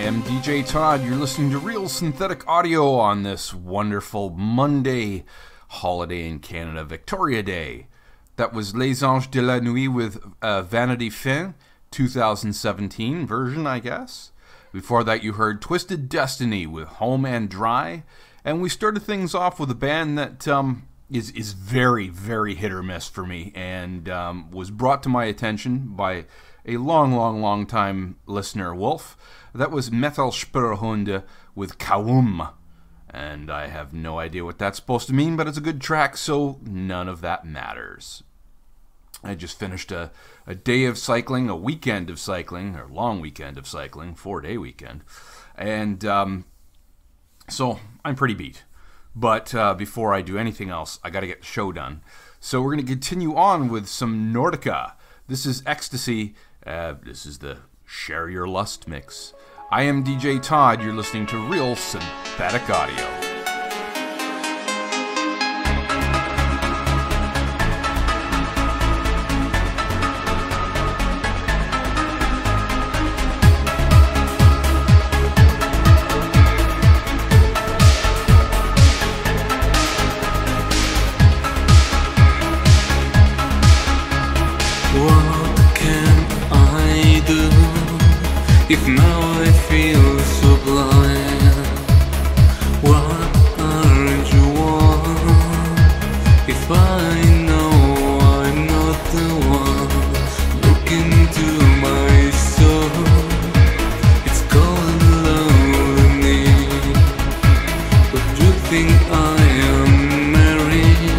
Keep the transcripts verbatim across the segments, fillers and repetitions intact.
I am D J Todd. You're listening to Real Synthetic Audio on this wonderful Monday holiday in Canada, Victoria Day. That was Les Anges de la Nuit with uh, Vanity Fin, two thousand seventeen version, I guess. Before that, you heard Twisted Destiny with Home and Dry. And we started things off with a band that um, is, is very, very hit or miss for me, and um, was brought to my attention by a long, long, long time listener, Wolf. That was Metallspurhunde with Kawumm. And I have no idea what that's supposed to mean, but it's a good track, so none of that matters. I just finished a, a day of cycling, a weekend of cycling, or long weekend of cycling, four-day weekend. And um, so I'm pretty beat. But uh, before I do anything else, I got to get the show done. So we're going to continue on with some Nordica. This is Ecstasy. Uh, this is the Share Your Lust mix. I am D J Todd. You're listening to Real Synthetic Audio. If now I feel so blind, what aren't you on? If I know I'm not the one, look into my soul. It's cold and lonely, but you think I am merry,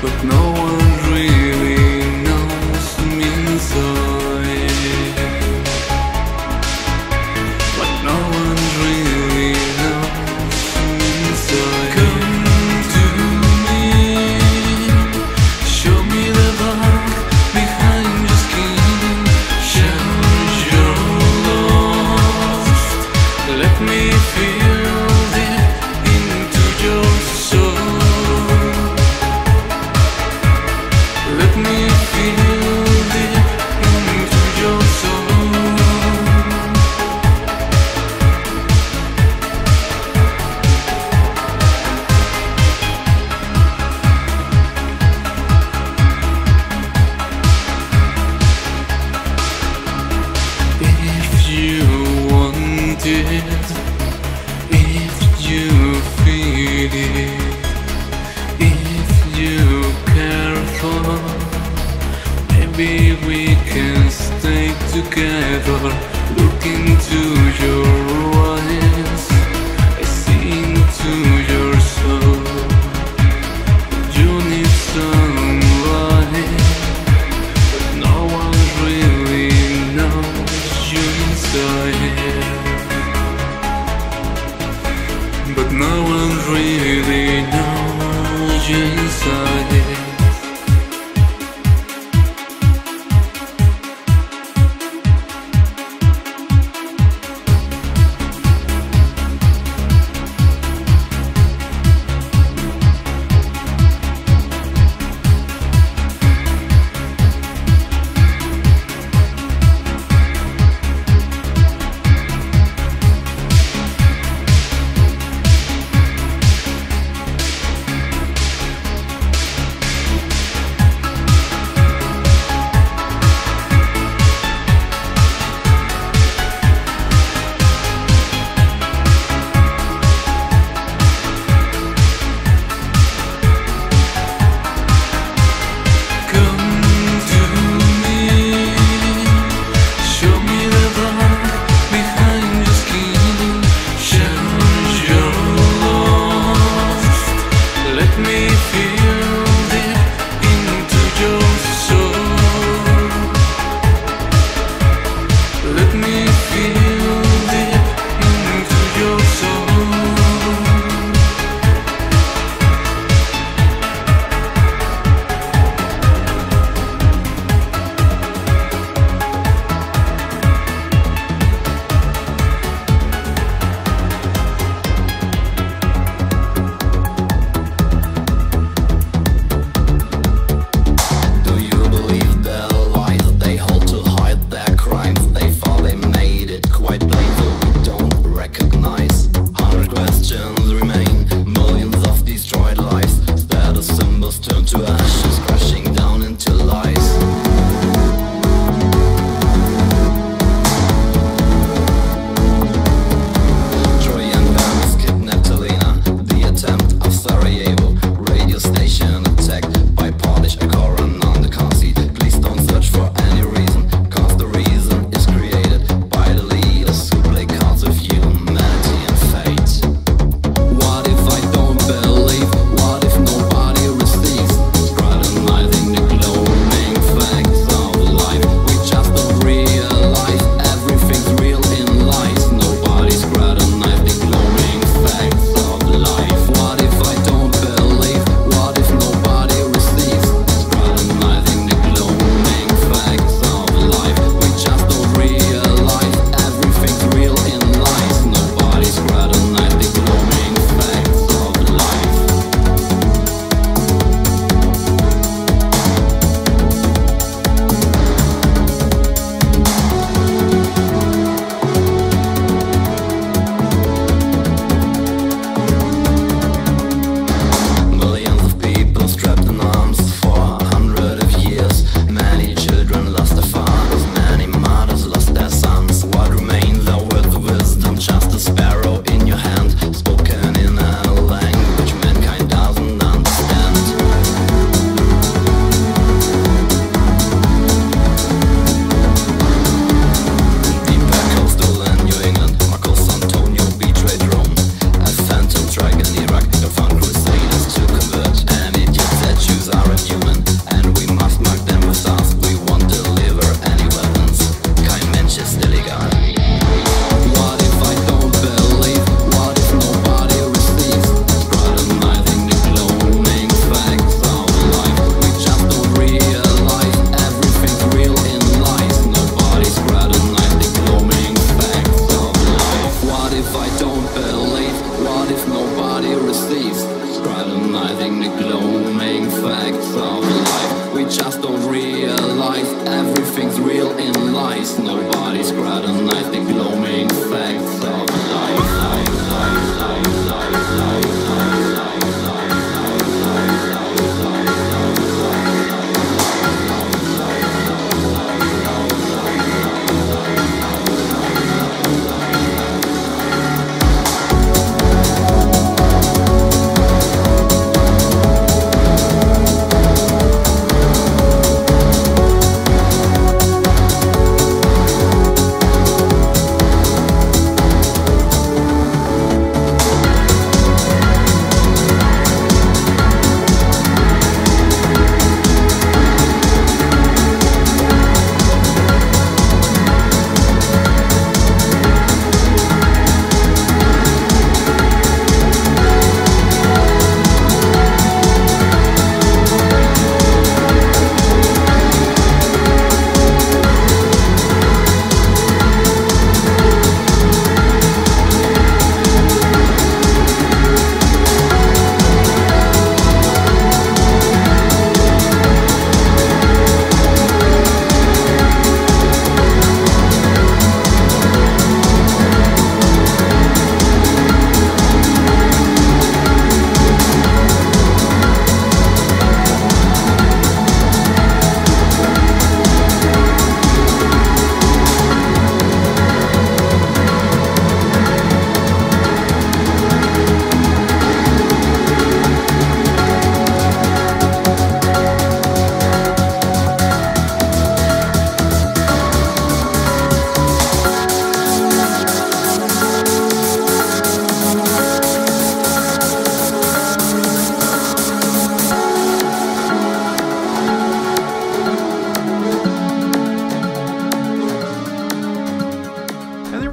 but no one really knows me inside.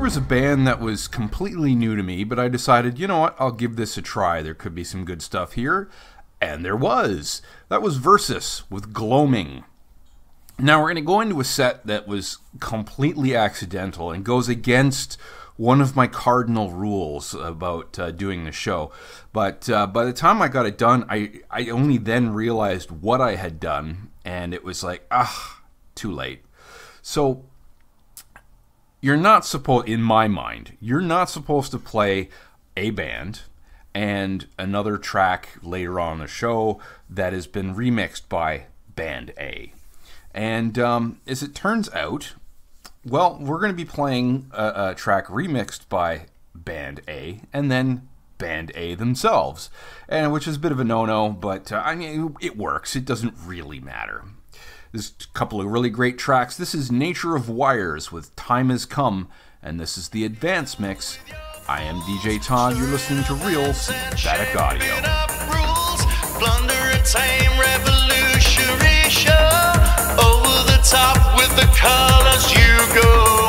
was a band that was completely new to me, but I decided, you know what, I'll give this a try. There could be some good stuff here. And there was. That was Versus with Gloaming. Now we're going to go into a set that was completely accidental and goes against one of my cardinal rules about uh, doing the show. But uh, by the time I got it done, I, I only then realized what I had done, and it was like, ah, too late. So you're not supposed, in my mind, you're not supposed to play a band and another track later on in the show that has been remixed by Band A. And um, as it turns out, well, we're going to be playing a, a track remixed by Band A and then Band A themselves, and which is a bit of a no-no, but uh, I mean, it works. It doesn't really matter. There's a couple of really great tracks. This is Nature of Wires with Time Has Come, and this is the Advanced Mix. I am D J Todd. You're listening to Real Synthetic Audio. Plunder and tame revolutionary show. Over the top with the colors you go.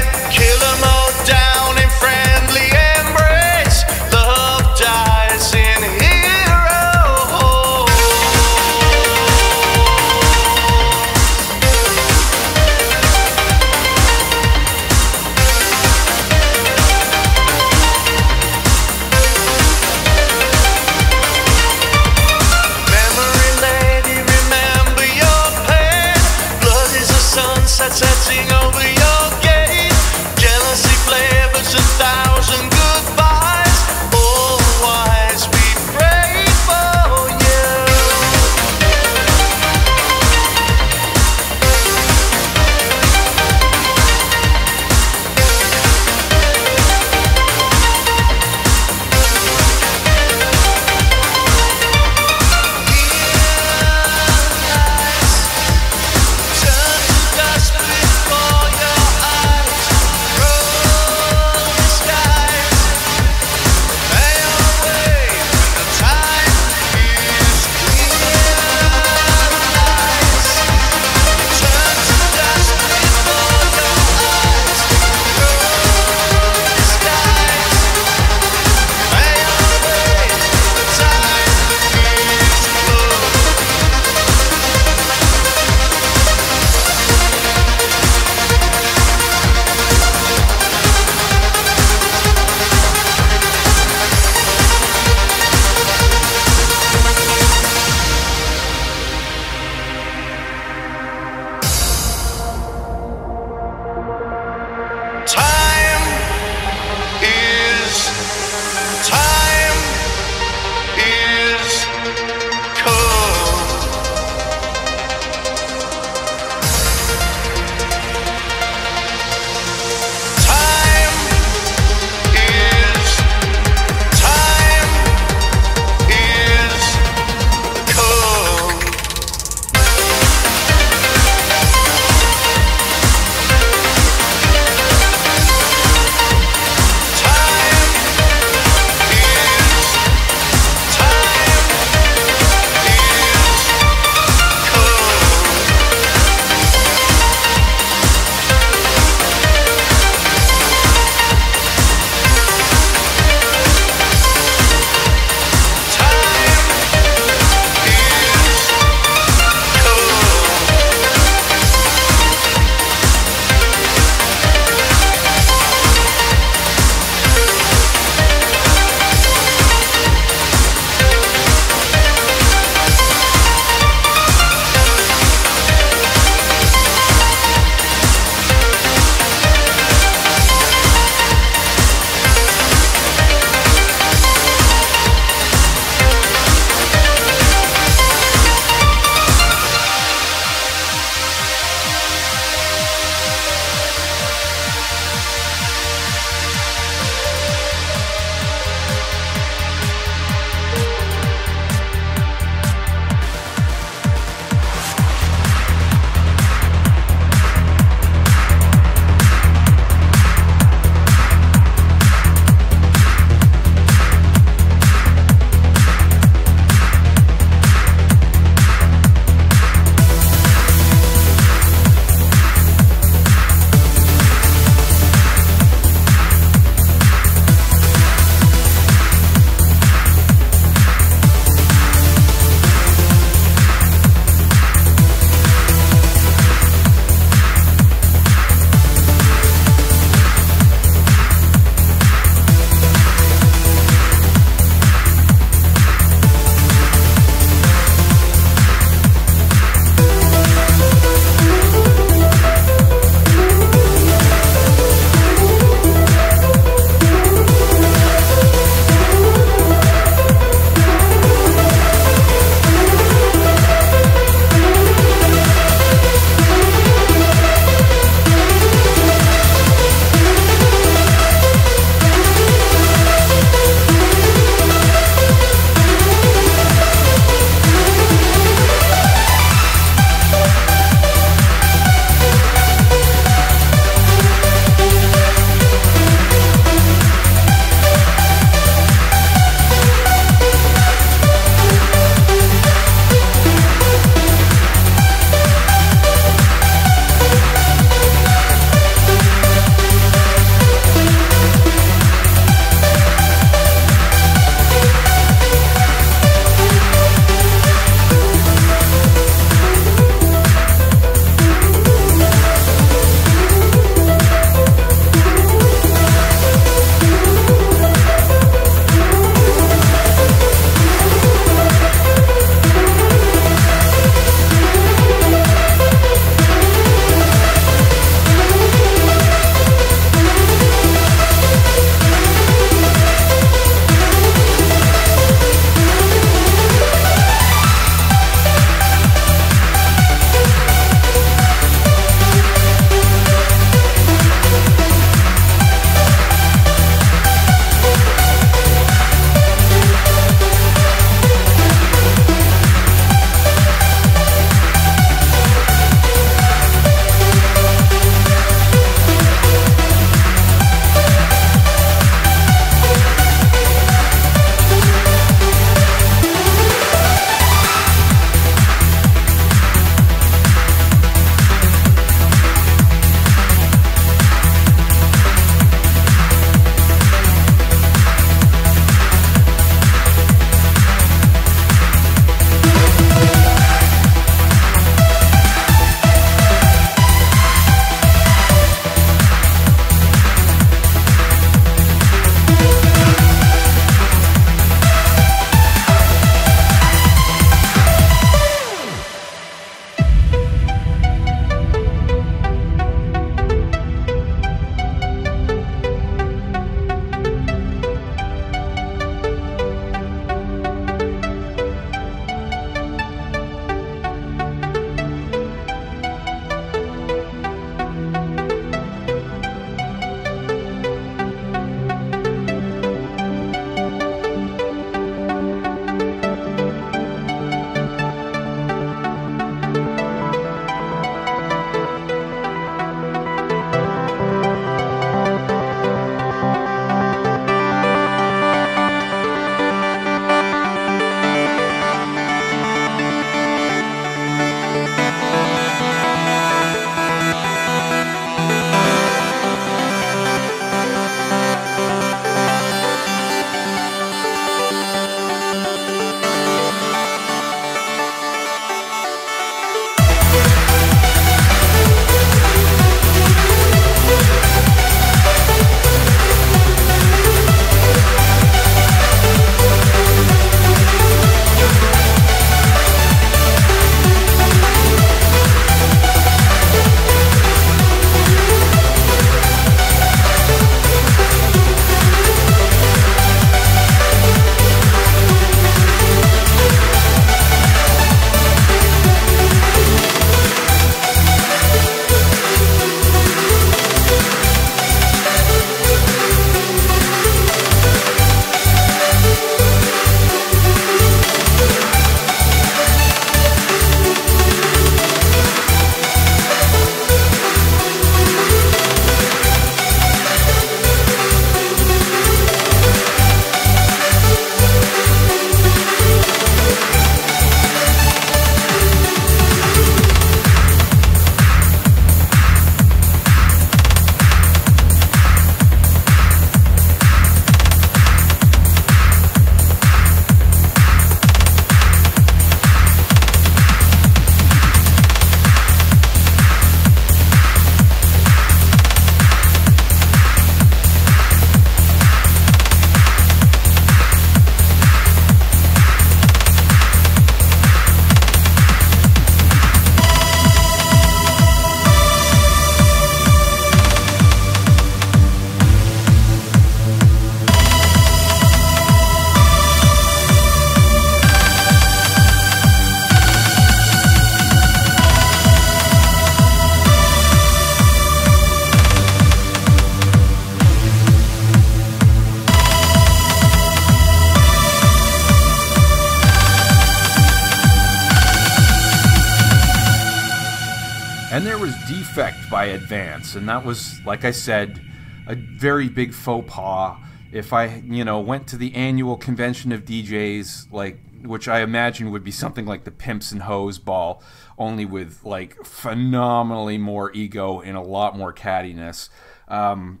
And there was Defect by Advance, and that was, like I said, a very big faux pas. If I, you know, went to the annual convention of D Js, like, which I imagine would be something like the Pimps and Hoes Ball, only with, like, phenomenally more ego and a lot more cattiness, um,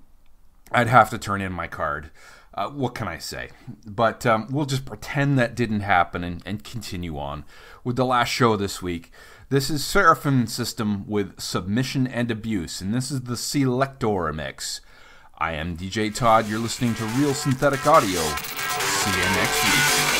I'd have to turn in my card. Uh, what can I say? But um, we'll just pretend that didn't happen and, and continue on with the last show this week. This is Seraphim System with Submission and Abuse, and this is the C-Lekktor mix. I am D J Todd. You're listening to Real Synthetic Audio. See you next week.